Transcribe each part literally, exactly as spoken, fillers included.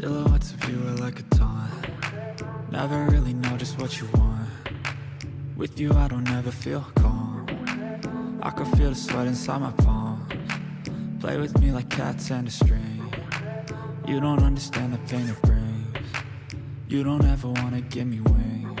Silhouettes of you are like a taunt. Never really know just what you want. With you I don't ever feel calm. I can feel the sweat inside my palms. Play with me like cats and a string. You don't understand the pain it brings. You don't ever wanna give me wings.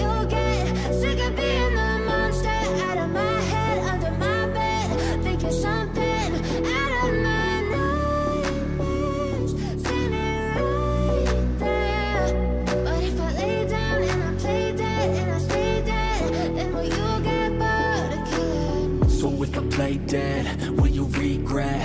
you'll get sick of being the monster out of my head. Something out of my nightmares, standing right there. But if I lay down and I play dead and I stay dead, then will you get bored of killing me? So if I play dead, will you regret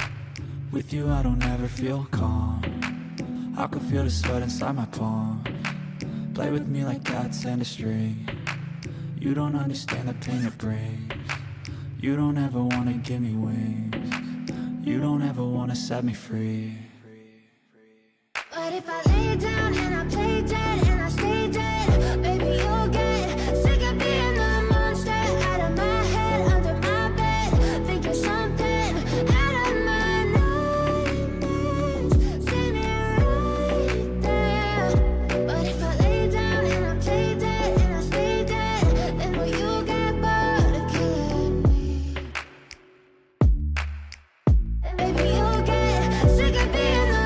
With you I don't ever feel calm. I can feel the sweat inside my palms. Play with me like cats and a string. You don't understand the pain it brings. You don't ever wanna give me wings. You don't ever wanna set me free. But if I lay down and I play dead and I stay dead, baby you'll get sick of being the monster out of my head, under my bed. Think you're something out of my nightmares, standing right there. But if I lay down and I play dead and I stay dead, then will you get bored of killing me? And baby you'll get sick of being dead.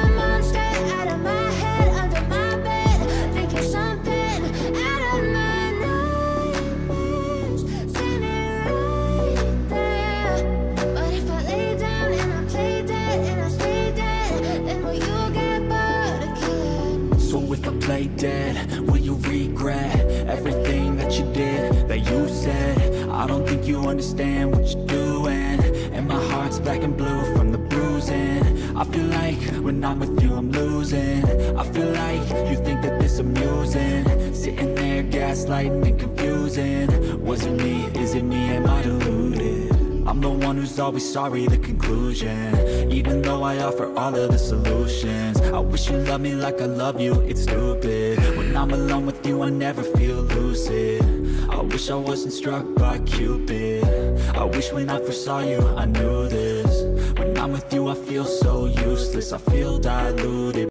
Will you regret everything that you did, that you said? I don't think you understand what you're doing, and my heart's black and blue from the bruising. I feel like when I'm with you I'm losing. I feel like you think that this amusing, sitting there gaslighting and confusing. Was it me? Is it me? Am I deluded? I'm the one who's always sorry, the conclusion. Even though I offer all of the solutions, I wish you loved me like I love you, it's stupid. When I'm alone with you I never feel lucid. I wish I wasn't struck by Cupid. I wish when I first saw you I knew this. When I'm with you I feel so useless. I feel diluted.